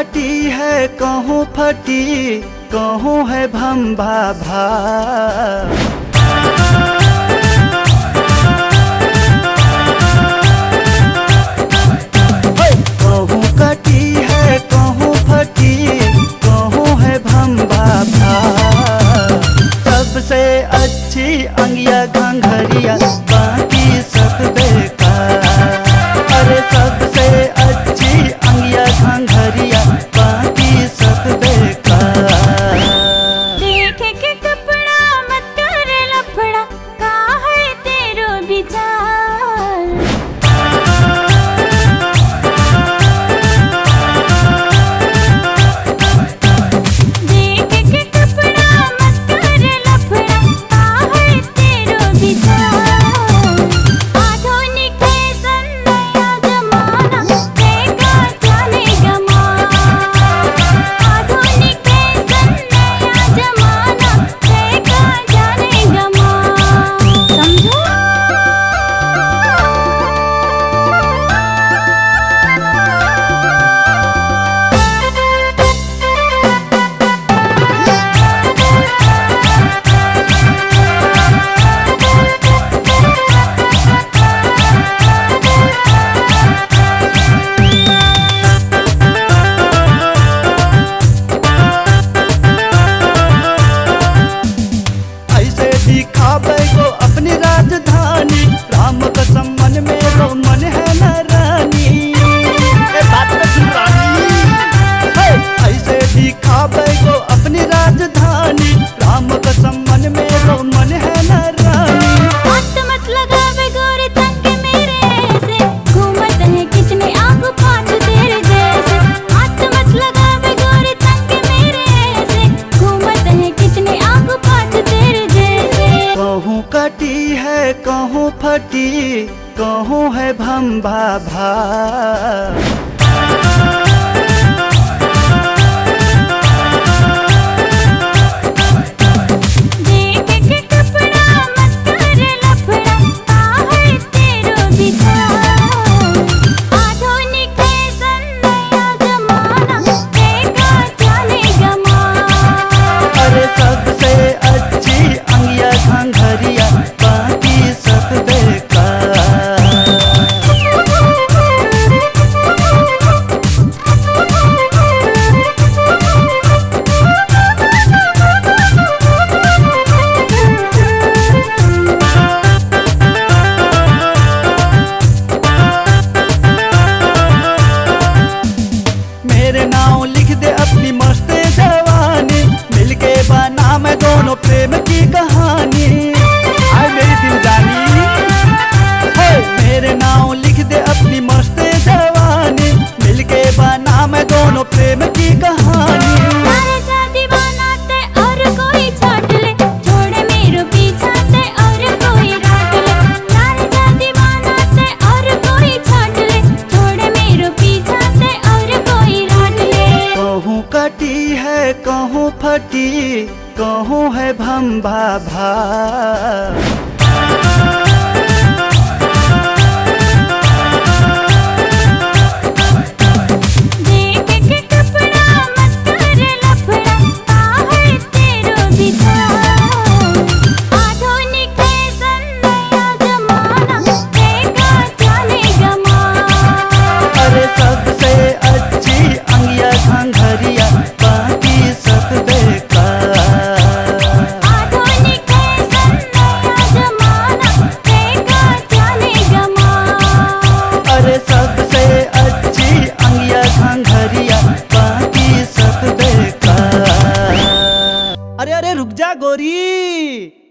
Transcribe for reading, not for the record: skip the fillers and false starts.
फटी है कहूँ फटी कहूँ है भंभा भा। कहूँ कटी है कहूँ फटी कहूँ है भंभा भा। सबसे अच्छी अंगिया घंघरिया बाकी सब बेकार। अरे सबसे अच्छी अंगिया घंघरिया बाकी सब बेकार। देख के कपड़ा मत तोड़ लफड़ा का है तेरो विचार। देख के कपड़ा मत तोड़ लफड़ा का है तेरो विचार। आधुनिक है नया जमाना देखा जाने गमार। आधुनिक है नया जमाना देखा जाने गमार। समझो कहूँ फटी कहूँ है भंभा भा। देख के कपड़ा मत तोड़ लफड़ा का है तेरो विचार। आधुनिक है नया जमाना देखा जाने गमार। अरे सबसे अच्छी अंगिया घंघरिया कहूँ है भंभा भा। देख के कपड़ा मत तोड़ लफड़ा का है तेरो विचार। आधुनिक है नया जमाना देखा जाने गमार। अरे सबसे अच्छी अंगिया घंघरिया बाकी सब बेकार। आधुनिक है नया जमाना देखा जाने गमार। अरे सबसे अच्छी अंगिया घंघरिया बाकी सब बेकार। अरे अरे रुक जा गोरी।